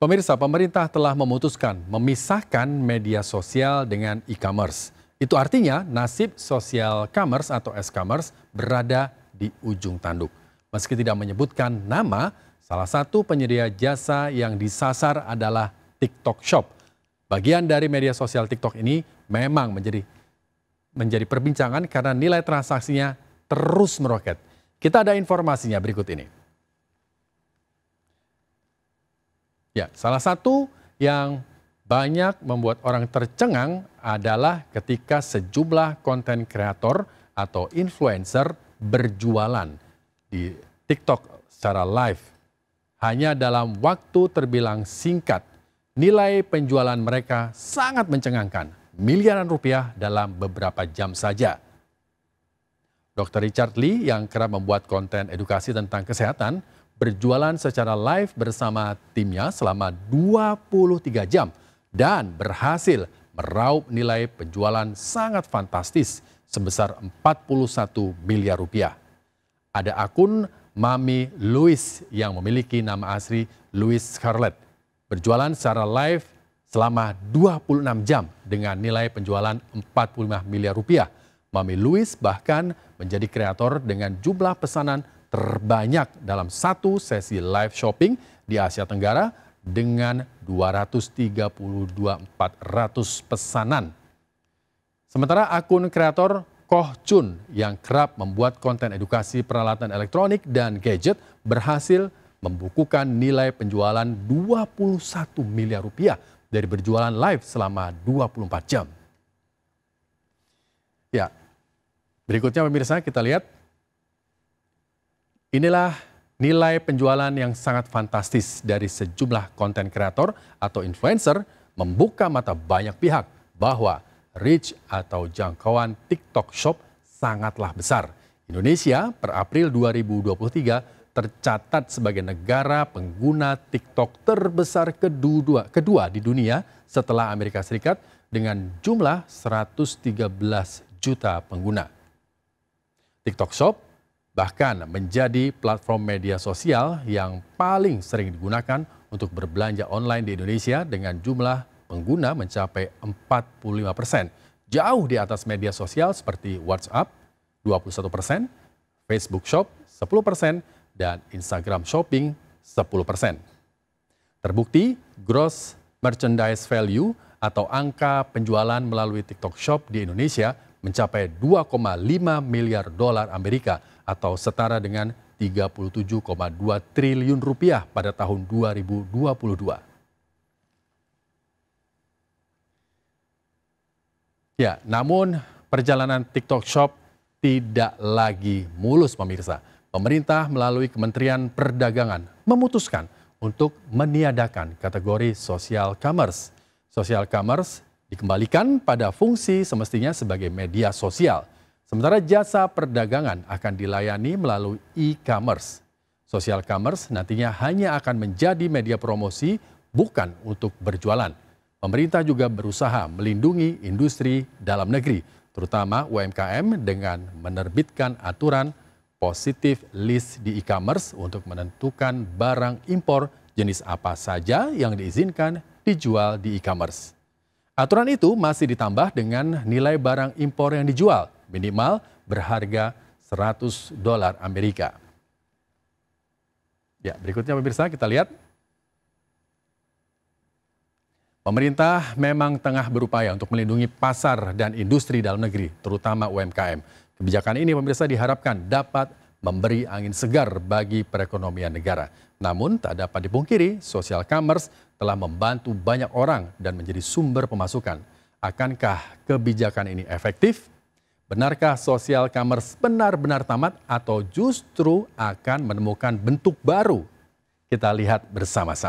Pemirsa, pemerintah telah memutuskan memisahkan media sosial dengan e-commerce. Itu artinya nasib social commerce atau e-commerce berada di ujung tanduk. Meski tidak menyebutkan nama, salah satu penyedia jasa yang disasar adalah TikTok Shop. Bagian dari media sosial TikTok ini memang menjadi perbincangan karena nilai transaksinya terus meroket. Kita ada informasinya berikut ini. Ya, salah satu yang banyak membuat orang tercengang adalah ketika sejumlah konten kreator atau influencer berjualan di TikTok secara live. Hanya dalam waktu terbilang singkat, nilai penjualan mereka sangat mencengangkan, miliaran rupiah dalam beberapa jam saja. Dr. Richard Lee yang kerap membuat konten edukasi tentang kesehatan, berjualan secara live bersama timnya selama 23 jam dan berhasil meraup nilai penjualan sangat fantastis sebesar 41 miliar rupiah. Ada akun Mami Louis yang memiliki nama asli Louis Scarlett berjualan secara live selama 26 jam dengan nilai penjualan 45 miliar rupiah. Mami Louis bahkan menjadi kreator dengan jumlah pesanan terbanyak dalam satu sesi live shopping di Asia Tenggara dengan 232.400 pesanan. Sementara akun kreator Koh Chun yang kerap membuat konten edukasi peralatan elektronik dan gadget berhasil membukukan nilai penjualan 21 miliar rupiah dari berjualan live selama 24 jam. Ya, berikutnya pemirsa kita lihat. Inilah nilai penjualan yang sangat fantastis dari sejumlah konten kreator atau influencer membuka mata banyak pihak bahwa reach atau jangkauan TikTok Shop sangatlah besar. Indonesia per April 2023 tercatat sebagai negara pengguna TikTok terbesar kedua di dunia setelah Amerika Serikat dengan jumlah 113 juta pengguna. TikTok Shop bahkan menjadi platform media sosial yang paling sering digunakan untuk berbelanja online di Indonesia dengan jumlah pengguna mencapai 45%. Jauh di atas media sosial seperti WhatsApp 21%, Facebook Shop 10%, dan Instagram Shopping 10%. Terbukti, gross merchandise value atau angka penjualan melalui TikTok Shop di Indonesia mencapai 2,5 miliar dolar Amerika atau setara dengan 37,2 triliun rupiah pada tahun 2022. Ya, namun perjalanan TikTok Shop tidak lagi mulus pemirsa. Pemerintah melalui Kementerian Perdagangan memutuskan untuk meniadakan kategori social commerce. Social commerce dikembalikan pada fungsi semestinya sebagai media sosial. Sementara jasa perdagangan akan dilayani melalui e-commerce. Social commerce nantinya hanya akan menjadi media promosi, bukan untuk berjualan. Pemerintah juga berusaha melindungi industri dalam negeri, terutama UMKM dengan menerbitkan aturan positive list di e-commerce untuk menentukan barang impor jenis apa saja yang diizinkan dijual di e-commerce. Aturan itu masih ditambah dengan nilai barang impor yang dijual, minimal berharga 100 dolar Amerika. Ya, berikutnya pemirsa kita lihat. Pemerintah memang tengah berupaya untuk melindungi pasar dan industri dalam negeri, terutama UMKM. Kebijakan ini pemirsa diharapkan dapat memberi angin segar bagi perekonomian negara. Namun tak dapat dipungkiri, social commerce telah membantu banyak orang dan menjadi sumber pemasukan. Akankah kebijakan ini efektif? Benarkah social commerce benar-benar tamat atau justru akan menemukan bentuk baru? Kita lihat bersama-sama.